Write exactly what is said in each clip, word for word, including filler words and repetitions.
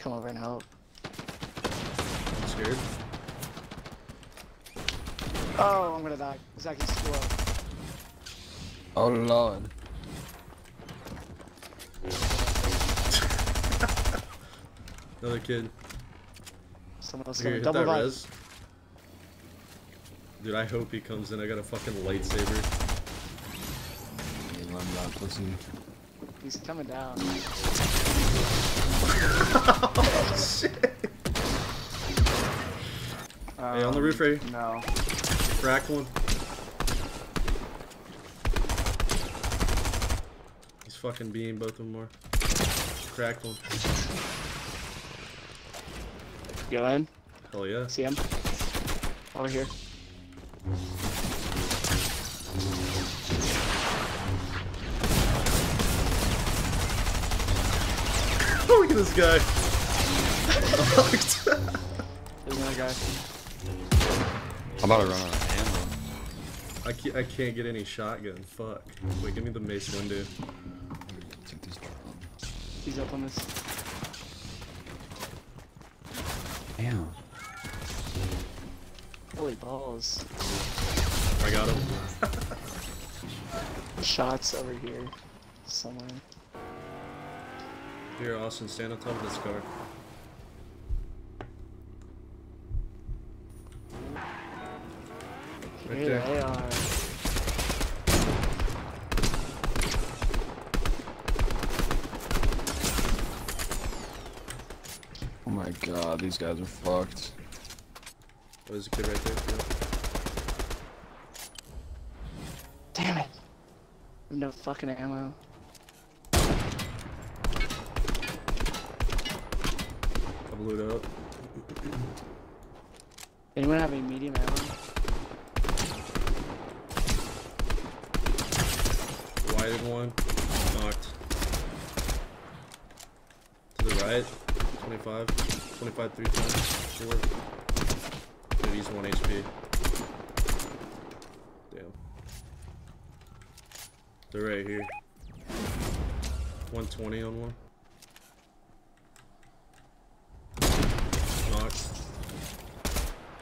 Come over and help. I'm scared. Oh, I'm gonna die. Zach is slow. Oh lord. Another kid. Someone else is double res. Dude, I hope he comes in. I got a fucking lightsaber. I'm not pushing. He's coming down. Oh shit! Um, hey, on the roof, right? No. Crack one. He's fucking beating both of them more. Crack one. Go in. Hell yeah. See him? Over here. Oh, look at this guy. There's another guy. I'm about to run out of ammo. I can't, I can't get any shotgun. Fuck. Wait, give me the mace window. He's up on this. Damn. Holy balls. I got him. Shots over here. Somewhere. Here, Austin, stand on top of this car. Right here there. They are. Oh my god, these guys are fucked. Oh, there's a kid right there. Damn it! No fucking ammo. Blew it up. Anyone have any medium ammo? Whited one. Knocked. To the right. twenty-five. twenty-five, three times. four. Dude, he's one H P. Damn. They're right here. one twenty on one.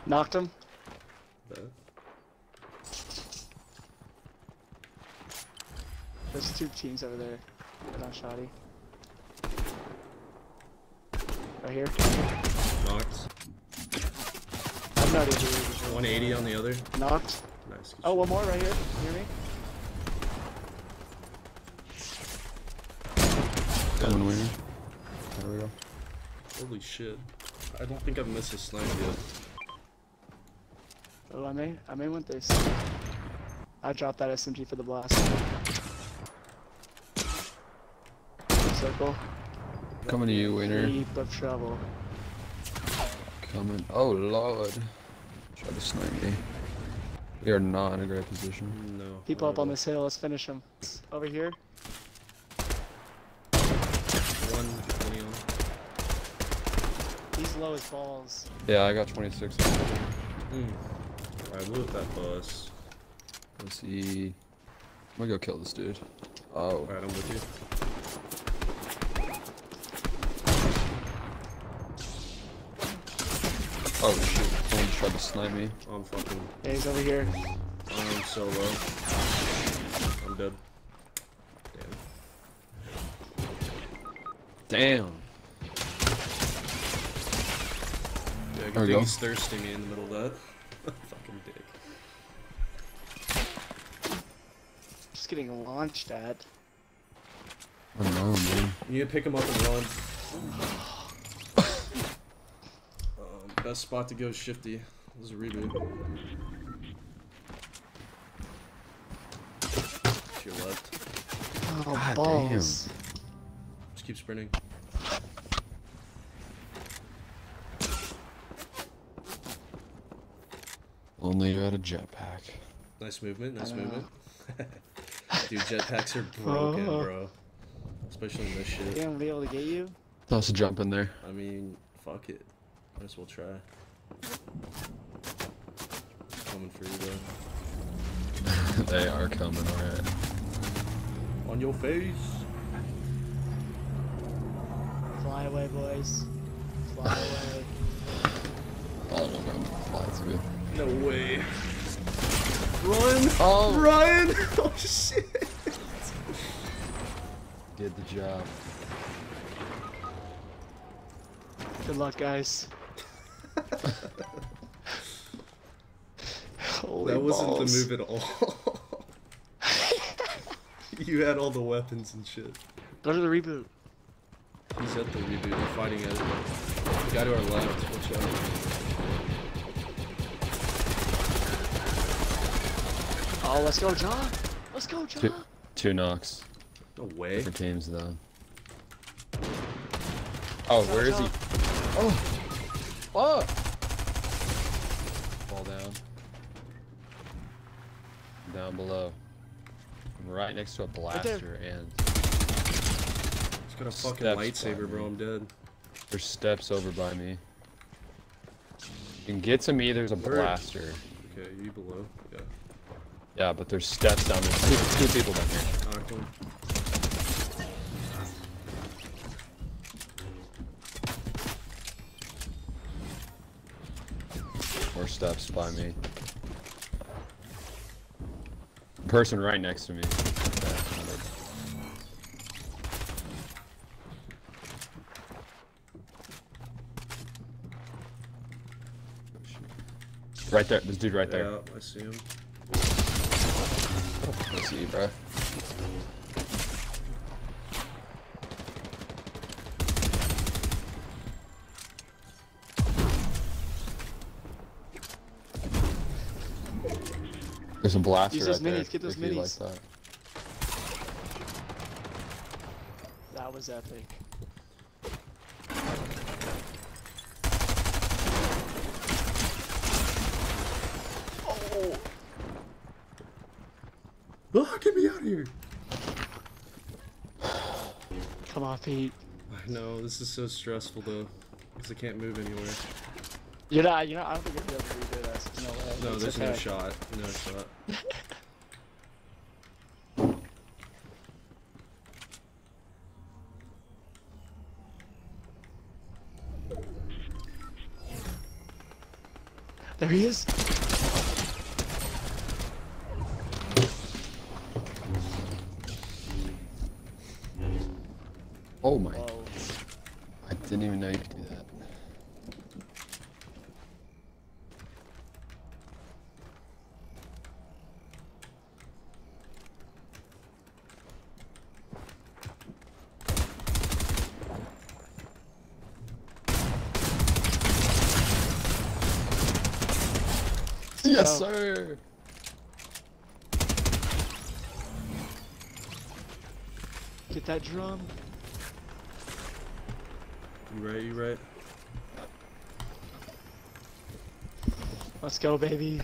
Knocked him. Bad. There's two teams over there. They're not shoddy. Right here. Knocked. I'm not even one eighty on the other. Knocked. Nice. Oh, one more right here. You hear me? Coming over here. There we go. Holy shit. I don't think I've missed a snipe yet. Oh, I may, I may want this. I dropped that S M G for the blast. Circle. Coming to you, winner. Deep of trouble. Coming. Oh lord. Try to snipe me. We are not in a great position. No. People up on this hill. Let's finish them. Over here. one twenty on. He's low as balls. Yeah, I got twenty-six. Mm. I moved that bus. Let's see. I'm gonna go kill this dude. Oh. Alright, I'm with you. Oh shoot, someone just tried to snipe me. Oh, I'm fucking. Hey, he's over here. I'm so low. I'm dead. Damn. Damn. Yeah, I can think he's thirsting me in the middle of that. Fucking dick. Just getting launched at. I don't know, man. You need to pick him up and run. uh, best spot to go is shifty. This is a reboot. To your left. Oh, God balls. Damn. Just keep sprinting. Only you had a jetpack. Nice movement, nice movement. Dude, jetpacks are broken, oh. Bro. Especially in this shit. Damn, I'll be able to get you? Toss a jump in there. I mean, fuck it. Might as well try. Coming for you, bro. They are coming, alright. On your face! Fly away, boys. fly away. Oh my god, flies me. No way. Run! Oh. Run! Oh shit! Did the job. Good luck, guys. Holy that balls. Wasn't the move at all. You had all the weapons and shit. Go to the reboot. He's at the reboot, fighting at it. The guy to our left, watch out. Oh, let's go, John! Let's go, John! Two, two knocks. No way. Different teams, though. Oh, where is he? Oh! Oh! Fall down. Down below. I'm right next to a blaster and... He's got a fucking lightsaber, bro. I'm dead. There's steps over by me. You can get to me, there's a blaster. Okay, you below? Yeah. Yeah, but there's steps down there. Two, two people down here. Alright, cool. More steps by me. Person right next to me. Right there, this dude right there. Yeah, I see him. I see you, bro. There's a blaster. Use those right minis, there, get those minis. Like that. That was epic. Oh! Oh, get me out of here! Come on, Pete. I know, this is so stressful though. Because I can't move anywhere. You're not, you're not, I don't think you're going to be able to redo this. There's no way. No, it's there's okay. No shot. No shot. There he is. Oh my. Whoa. I didn't even know you could do that. Yes, oh. Sir. Get that drum. You right, you right. Let's go, baby.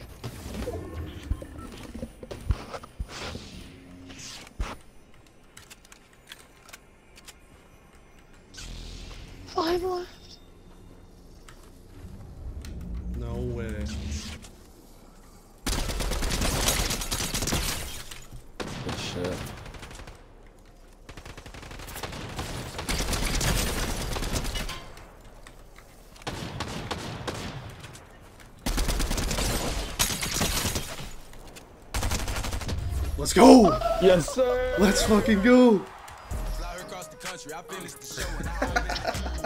Five left. No way. Shit. Let's go! Yes, sir! Let's fucking go! Fly across the country, I finished the show and I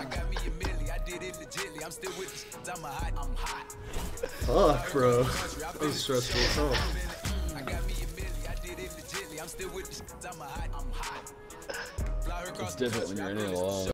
got me a milli, I did it legitly, I'm still with you, I'm hot, I'm hot. Fuck, bro. That was stressful as hell. I'm still with this, I'm hot, I'm hot. It's different when you're in a wall.